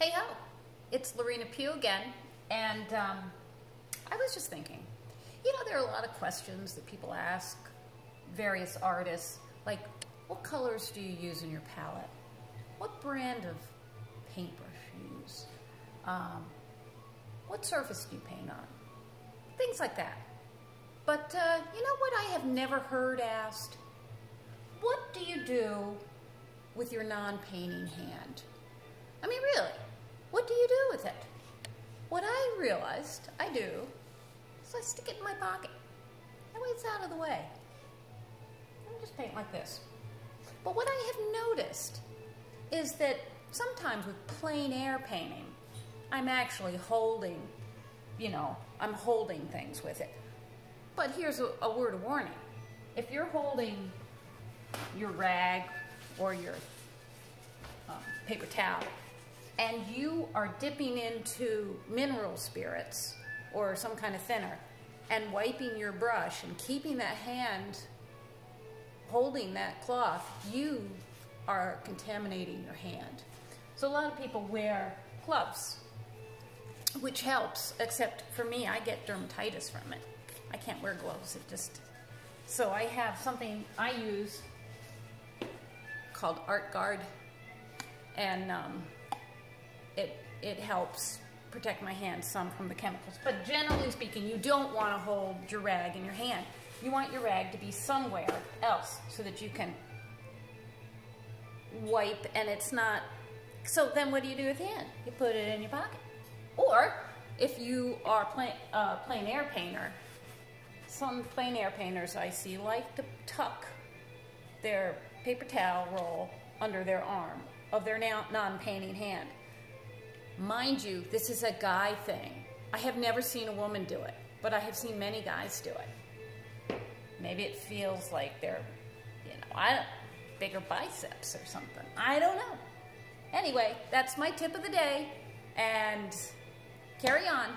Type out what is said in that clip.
Hey ho, it's Lorena Pugh again, and I was just thinking, you know, there are a lot of questions that people ask various artists, like what colors do you use in your palette? What brand of paintbrush do you use? What surface do you paint on? Things like that. But you know what I have never heard asked? What do you do with your non-painting hand? I mean, really, what do you do with it? What I realized I do is I stick it in my pocket. That way it's out of the way. I just paint like this. But what I have noticed is that sometimes with plein air painting, I'm actually holding, you know, I'm holding things with it. But here's a word of warning. If you're holding your rag or your paper towel, and you are dipping into mineral spirits or some kind of thinner and wiping your brush and keeping that hand holding that cloth, you are contaminating your hand. So a lot of people wear gloves, which helps, except for me, I get dermatitis from it. I can't wear gloves, it just... So I have something I use called Art Guard, and it helps protect my hand some from the chemicals. But generally speaking, you don't want to hold your rag in your hand. You want your rag to be somewhere else so that you can wipe and it's not... So then what do you do with the hand? You put it in your pocket. Or if you are plein air painter, some plein air painters I see like to tuck their paper towel roll under their arm of their non-painting hand. Mind you, this is a guy thing. I have never seen a woman do it, but I have seen many guys do it. Maybe it feels like they're, you know, bigger biceps or something. I don't know. Anyway, that's my tip of the day, and carry on.